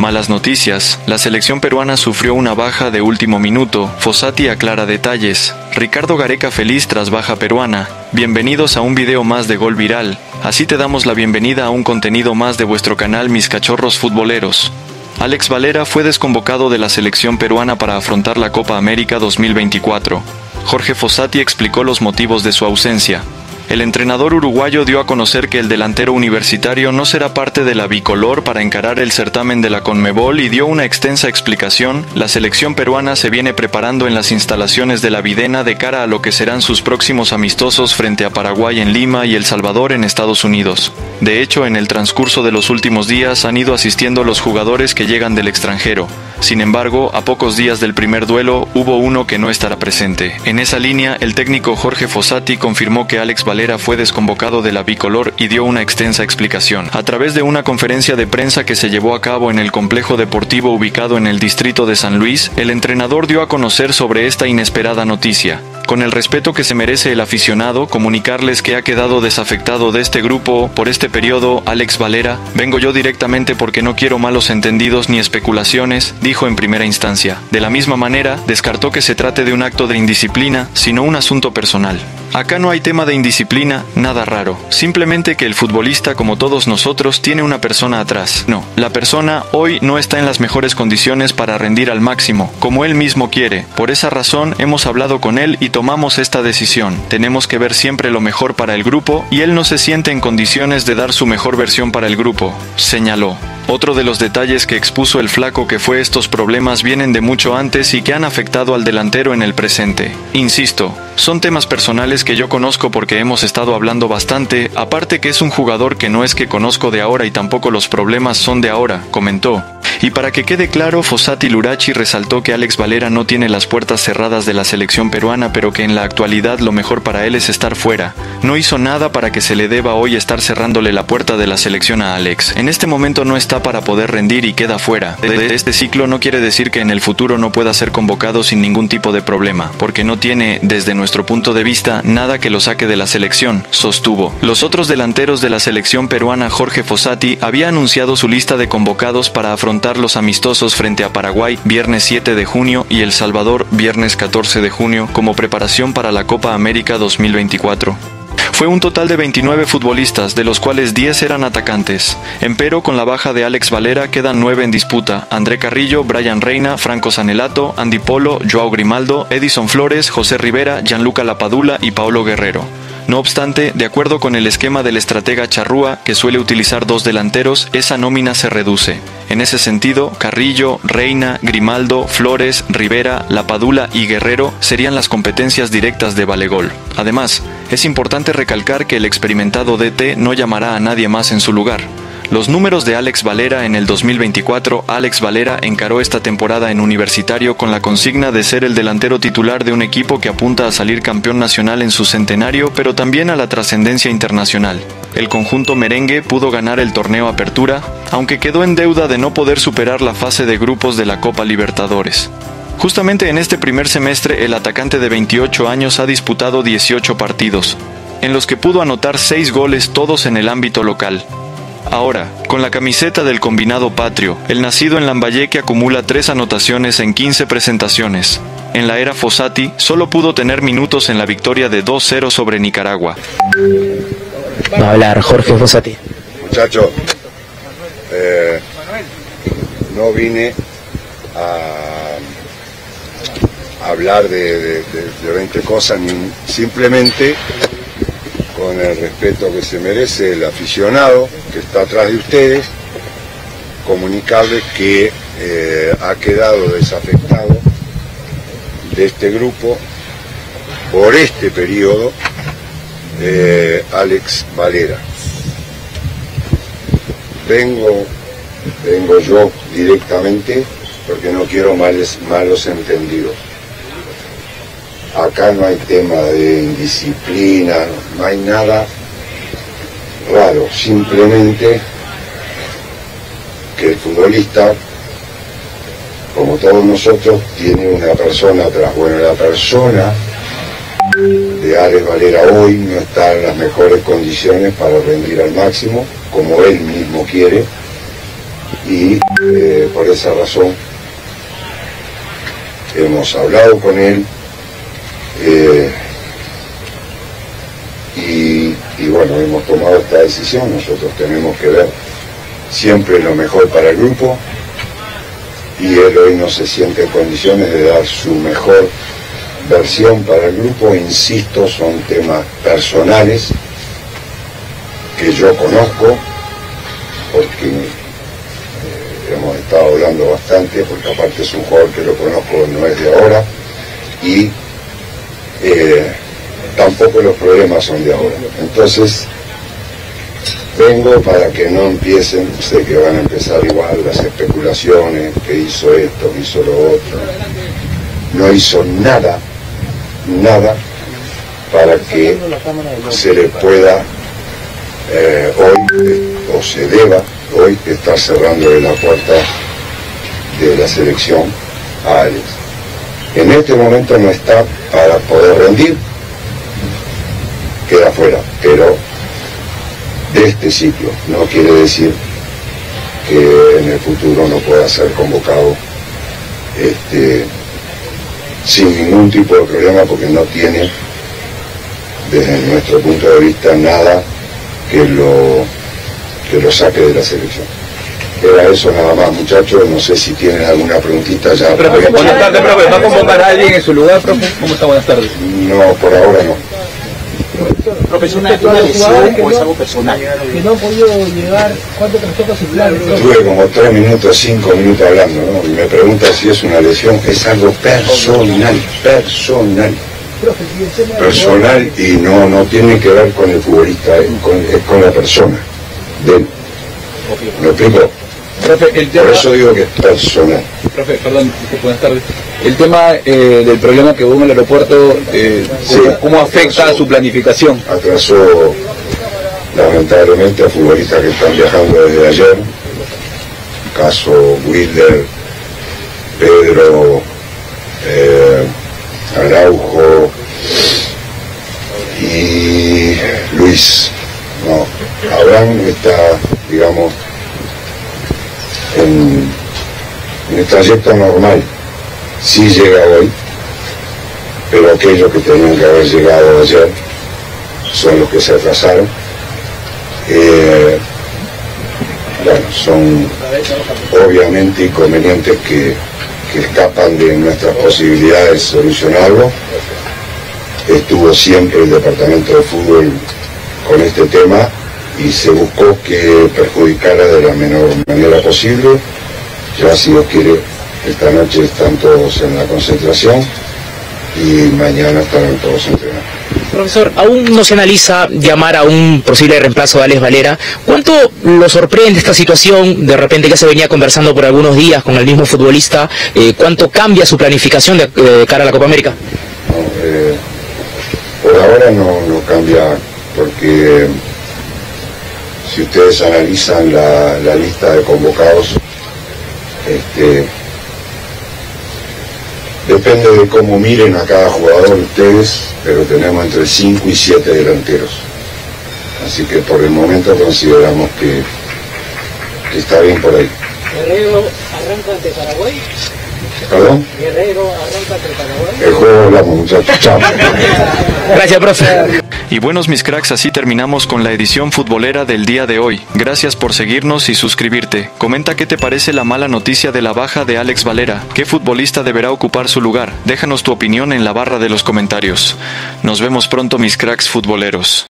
Malas noticias, la selección peruana sufrió una baja de último minuto, Fossati aclara detalles, Ricardo Gareca feliz tras baja peruana, bienvenidos a un video más de Gol Viral, así te damos la bienvenida a un contenido más de vuestro canal Mis Cachorros Futboleros. Alex Valera fue desconvocado de la selección peruana para afrontar la Copa América 2024. Jorge Fossati explicó los motivos de su ausencia. El entrenador uruguayo dio a conocer que el delantero universitario no será parte de la bicolor para encarar el certamen de la Conmebol y dio una extensa explicación. La selección peruana se viene preparando en las instalaciones de la Videna de cara a lo que serán sus próximos amistosos frente a Paraguay en Lima y El Salvador en Estados Unidos. De hecho, en el transcurso de los últimos días han ido asistiendo los jugadores que llegan del extranjero. Sin embargo, a pocos días del primer duelo, hubo uno que no estará presente. En esa línea, el técnico Jorge Fossati confirmó que Alex Valera fue desconvocado de la bicolor y dio una extensa explicación. A través de una conferencia de prensa que se llevó a cabo en el complejo deportivo ubicado en el distrito de San Luis, el entrenador dio a conocer sobre esta inesperada noticia. Con el respeto que se merece el aficionado, comunicarles que ha quedado desafectado de este grupo por este periodo, Alex Valera. Vengo yo directamente porque no quiero malos entendidos ni especulaciones, dijo en primera instancia. De la misma manera, descartó que se trate de un acto de indisciplina, sino un asunto personal. Acá no hay tema de indisciplina, nada raro. Simplemente que el futbolista, como todos nosotros, tiene una persona atrás. No, la persona hoy no está en las mejores condiciones para rendir al máximo, como él mismo quiere. Por esa razón, hemos hablado con él y tomamos esta decisión. Tenemos que ver siempre lo mejor para el grupo y él no se siente en condiciones de dar su mejor versión para el grupo, señaló. Otro de los detalles que expuso el flaco que fue estos problemas vienen de mucho antes y que han afectado al delantero en el presente. Insisto, son temas personales que yo conozco porque hemos estado hablando bastante, aparte que es un jugador que no es que conozco de ahora y tampoco los problemas son de ahora, comentó. Y para que quede claro, Fossati Lurachi resaltó que Alex Valera no tiene las puertas cerradas de la selección peruana, pero que en la actualidad lo mejor para él es estar fuera. No hizo nada para que se le deba hoy estar cerrándole la puerta de la selección a Alex. En este momento no está para poder rendir y queda fuera. De este ciclo no quiere decir que en el futuro no pueda ser convocado sin ningún tipo de problema, porque no tiene, desde nuestro punto de vista, nada que lo saque de la selección, sostuvo. Los otros delanteros de la selección peruana, Jorge Fossati había anunciado su lista de convocados para afrontar los amistosos frente a Paraguay, viernes 7 de junio, y El Salvador, viernes 14 de junio, como preparación para la Copa América 2024. Fue un total de 29 futbolistas, de los cuales 10 eran atacantes. Empero, con la baja de Alex Valera quedan 9 en disputa: André Carrillo, Brian Reina, Franco Sanelato, Andy Polo, Joao Grimaldo, Edison Flores, José Rivera, Gianluca Lapadula y Paolo Guerrero. No obstante, de acuerdo con el esquema del estratega Charrúa, que suele utilizar dos delanteros, esa nómina se reduce. En ese sentido, Carrillo, Reina, Grimaldo, Flores, Rivera, Lapadula y Guerrero serían las competencias directas de Valegol. Además, es importante recalcar que el experimentado DT no llamará a nadie más en su lugar. Los números de Alex Valera en el 2024, Alex Valera encaró esta temporada en Universitario con la consigna de ser el delantero titular de un equipo que apunta a salir campeón nacional en su centenario, pero también a la trascendencia internacional. El conjunto merengue pudo ganar el torneo Apertura, aunque quedó en deuda de no poder superar la fase de grupos de la Copa Libertadores. Justamente en este primer semestre, el atacante de 28 años ha disputado 18 partidos, en los que pudo anotar 6 goles, todos en el ámbito local. Ahora, con la camiseta del combinado patrio, el nacido en Lambayeque acumula 3 anotaciones en 15 presentaciones. En la era Fossati, solo pudo tener minutos en la victoria de 2-0 sobre Nicaragua. Va a hablar Jorge Fossati. Muchachos, no vine a hablar de 20 cosas, simplemente, con el respeto que se merece el aficionado que está atrás de ustedes, comunicarles que ha quedado desafectado de este grupo por este periodo Alex Valera. Vengo yo directamente porque no quiero malos entendidos. Acá no hay tema de indisciplina, no hay nada raro, simplemente que el futbolista, como todos nosotros, tiene una persona atrás. Bueno, la persona de Alex Valera hoy no está en las mejores condiciones para rendir al máximo, como él mismo quiere, y Por esa razón hemos hablado con él y bueno, hemos tomado esta decisión. Nosotros tenemos que ver siempre lo mejor para el grupo y él hoy no se siente en condiciones de dar su mejor versión para el grupo. Insisto, son temas personales que yo conozco porque hemos estado hablando bastante, porque aparte es un jugador que lo conozco, no es de ahora, y tampoco los problemas son de ahora. Entonces vengo para que no empiecen, sé que van a empezar igual las especulaciones, que hizo esto, que hizo lo otro. No hizo nada, nada para que se le pueda hoy, o se deba hoy, estar cerrando la puerta de la selección a Alex. En este momento no está para poder rendir, queda fuera, pero de este ciclo no quiere decir que en el futuro no pueda ser convocado sin ningún tipo de problema, porque no tiene, desde nuestro punto de vista, nada que lo saque de la selección. Era eso nada más, muchachos. No sé si tienen alguna preguntita ya. Profe, buenas tardes, profe. ¿Va a convocar a alguien en su lugar, profe? ¿Cómo está? Buenas tardes. No, por ahora no. Profe, ¿es una lesión o es algo personal? Que no ha podido llegar. ¿Cuánto trastorno celular? Estuve como 3 minutos, 5 minutos hablando, ¿no? Y me pregunta si es una lesión. Es algo personal, personal. Personal, y no tiene que ver con el futbolista, es con la persona de él. ¿Me explico? Profe, por eso digo que es personal. Profe, perdón, buenas tardes. El tema del problema que hubo en el aeropuerto, ¿cómo afecta a su planificación? Atrasó lamentablemente a futbolistas que están viajando desde ayer. Caso Wilder, Pedro, Araujo y Luis. No, Abraham está, digamos, en el trayecto normal. Sí llega hoy, pero aquellos que tenían que haber llegado ayer son los que se atrasaron. Bueno, son obviamente inconvenientes que escapan de nuestras posibilidades de solucionarlo. Estuvo siempre el departamento de fútbol con este tema y se buscó que perjudicara de la menor manera posible. Ya, si Dios quiere, esta noche están todos en la concentración y mañana estarán todos entrenando. Profesor, aún no se analiza llamar a un posible reemplazo de Alex Valera. ¿Cuánto lo sorprende esta situación? De repente ya se venía conversando por algunos días con el mismo futbolista. ¿Cuánto cambia su planificación de cara a la Copa América? No, por ahora no cambia, porque si ustedes analizan la lista de convocados, depende de cómo miren a cada jugador ustedes, pero tenemos entre 5 y 7 delanteros. Así que por el momento consideramos que está bien por ahí. ¿Guerrero arranca ante Paraguay? ¿Perdón? ¿Guerrero arranca ante Paraguay? El juego hablamos, muchachos. Chao. Gracias, profe. Y buenos, mis cracks, así terminamos con la edición futbolera del día de hoy. Gracias por seguirnos y suscribirte. Comenta qué te parece la mala noticia de la baja de Alex Valera. ¿Qué futbolista deberá ocupar su lugar? Déjanos tu opinión en la barra de los comentarios. Nos vemos pronto, mis cracks futboleros.